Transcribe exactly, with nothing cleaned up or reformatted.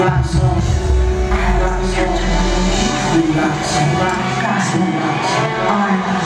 rock song, I rock song, we rock song, rock song, rock song,